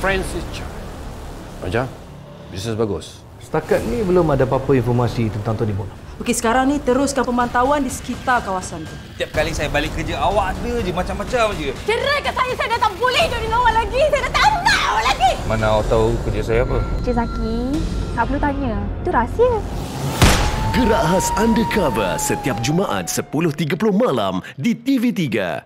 Francis Chan. Macam? Bisnes bagus. Setakat ni belum ada apa-apa informasi tentang Tony Bono. Okey, sekarang ni teruskan pemantauan di sekitar kawasan tu. Setiap kali saya balik kerja, awak ada je macam-macam je. Ceraikan saya dah tak boleh hidup dengan awak lagi. Saya dah tak tahu lagi. Mana awak tahu kerja saya apa? Cik Zaki, tak perlu tanya. Itu rahsia. Gerak Khas Undercover setiap Jumaat 10.30 malam di TV3.